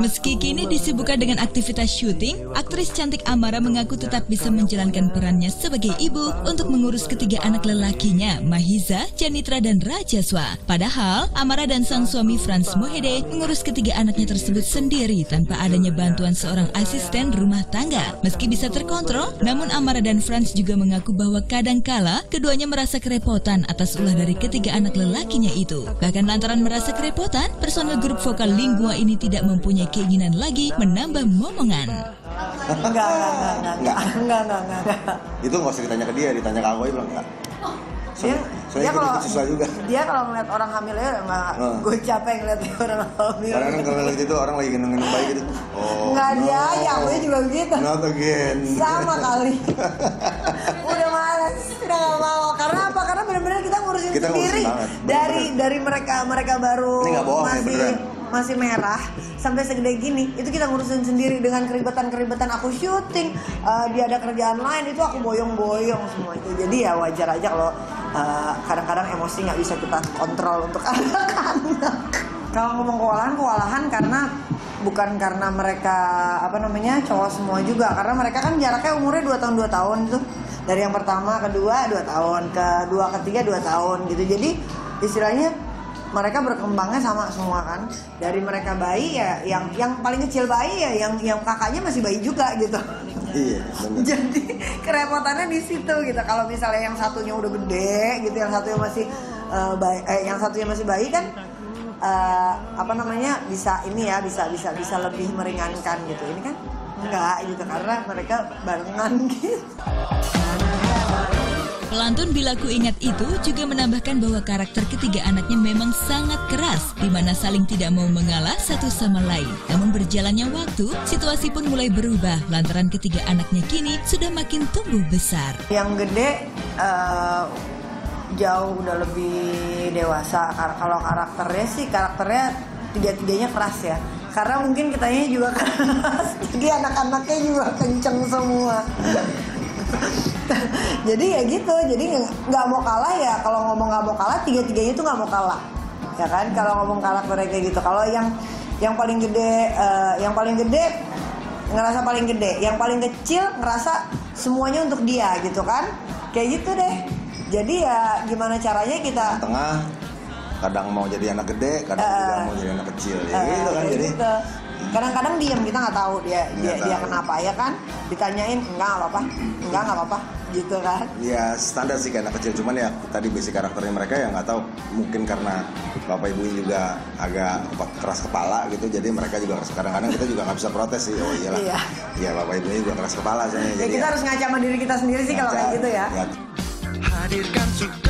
Meski kini disibukkan dengan aktivitas syuting, aktris cantik Amara mengaku tetap bisa menjalankan perannya sebagai ibu untuk mengurus ketiga anak lelakinya, Mahiza, Janitra, dan Rajaswa. Padahal, Amara dan sang suami Frans Mohede mengurus ketiga anaknya tersebut sendiri tanpa adanya bantuan seorang asisten rumah tangga. Meski bisa terkontrol, namun Amara dan Frans juga mengaku bahwa kadangkala keduanya merasa kerepotan atas ulah dari ketiga anak lelakinya itu. Bahkan lantaran merasa kerepotan, personel grup vokal Linggua ini tidak mempunyai keinginan lagi menambah momongan. Enggak. Itu nggak usah ditanya ke dia, ditanya ke aku aja, bilang enggak. Dia kalau ngeliat orang hamilnya, gue capek ngeliat orang hamil. Karena kan kalau itu orang lagi gendong-gendong bayi gitu. Oh, enggak, dia ya, gue juga begitu. Sama kali. Udah males, udah nggak mau. Karena apa? Karena benar-benar kita ngurusin sendiri. Dari mereka baru masih merah sampai segede gini, itu kita ngurusin sendiri dengan keribetan-keribetan aku syuting, dia ada kerjaan lain, itu aku boyong-boyong semua itu. Jadi ya wajar aja kalau kadang-kadang emosi nggak bisa kita kontrol untuk anak-anak. Kalau ngomong kewalahan karena bukan karena mereka cowok semua juga, karena mereka kan jaraknya umurnya 2 tahun itu, dari yang pertama kedua 2 tahun, kedua ketiga 2 tahun gitu. Jadi istilahnya mereka berkembangnya sama semua kan, dari mereka bayi ya, yang paling kecil bayi ya, yang kakaknya masih bayi juga gitu. Iya. Jadi kerepotannya di situ gitu. Kalau misalnya yang satunya udah gede gitu, yang satunya masih bayi kan, bisa ini ya, bisa lebih meringankan gitu. Ini kan enggak gitu, karena mereka barengan gitu. Pelantun Bila Ku Ingat itu juga menambahkan bahwa karakter ketiga anaknya memang sangat keras, di mana saling tidak mau mengalah satu sama lain. Namun berjalannya waktu, situasi pun mulai berubah lantaran ketiga anaknya kini sudah makin tumbuh besar. Yang gede jauh udah lebih dewasa. Kalau karakternya sih, tiga-tiganya keras ya. Karena mungkin kitanya juga keras, jadi anak-anaknya juga kenceng semua. Jadi ya gitu, jadi nggak mau kalah ya. Kalau ngomong nggak mau kalah, tiga-tiganya itu nggak mau kalah, ya kan? Kalau ngomong karakternya kayak gitu. Kalau yang paling gede ngerasa paling gede, yang paling kecil ngerasa semuanya untuk dia gitu kan? Kayak gitu deh. Jadi ya gimana caranya kita? Tengah, kadang mau jadi anak gede, kadang juga mau jadi anak kecil, ya gitu kan? Jadi gitu. Kadang-kadang diam, kita nggak tahu dia kenapa ya kan, ditanyain enggak apa-apa gitu kan. Ya standar sih kayak anak kecil, cuman ya tadi basic karakternya mereka yang nggak tahu, mungkin karena bapak ibunya juga agak keras kepala gitu, jadi mereka juga kadang-kadang kita juga nggak bisa protes sih. Oh iyalah, iya bapak ibunya juga keras kepala soalnya. Ya kita harus ngaca sama diri kita sendiri sih kalau kayak gitu ya. Hadirkan